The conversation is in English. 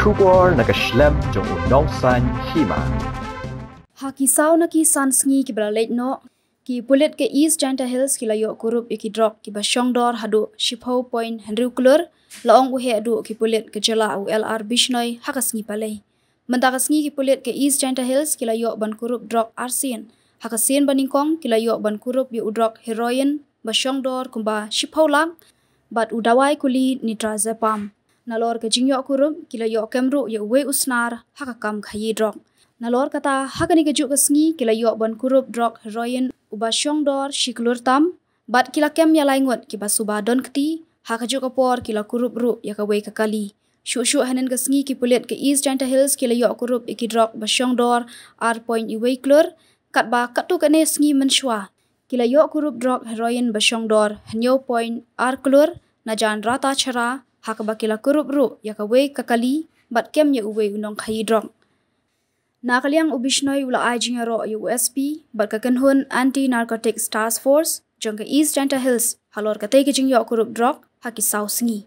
Kubor nagkaslab jong udongsan hima. Hakisaw na ki sansengi ki balalek no ki pulit ke East Janta Hills ki layo kurup iki drop ki basyongdor hadu Shipho Point Henry Kuler laong uhe adu ki pulit ke jela u LR Bishnoi hakasngi palai. Mentagasngi ki pulit ke East Janta Hills ki layo ban kurup drop Arsien hakasien baningkong ki layo ban kurup bi udrok Heroin basyongdor kumba Shipho lang bat udawai kuli nitra zepam. Nalor ke jingyo kurum kila yo kemru yo we usnar hakakam khayi drok nalor kata hakani ke juk kasngi kila yo ban kurup drok heroin ubasyong dor shiklur tam bat kila kem ya laingot ki basuba don kti hakajuk apor kila kurup ru ya kawe kakali shu hanen kasngi ki pulet ke East Janta Hills kila yo kurup iki drok basyong dor r point iwe klur kat ba katu kane sngi menshwa kila yo kurup drok heroin basyong dor hanyo point r klur najan rata chara hakabakila kurupru yakawe kakali bat kem ya uwe unong khayi drok nakaliang ubishnoi ula ajing ro usp bat kakenhun anti narcotics task force jongka East Janta Hills halor katei kijing yo kurup drok haki sausngi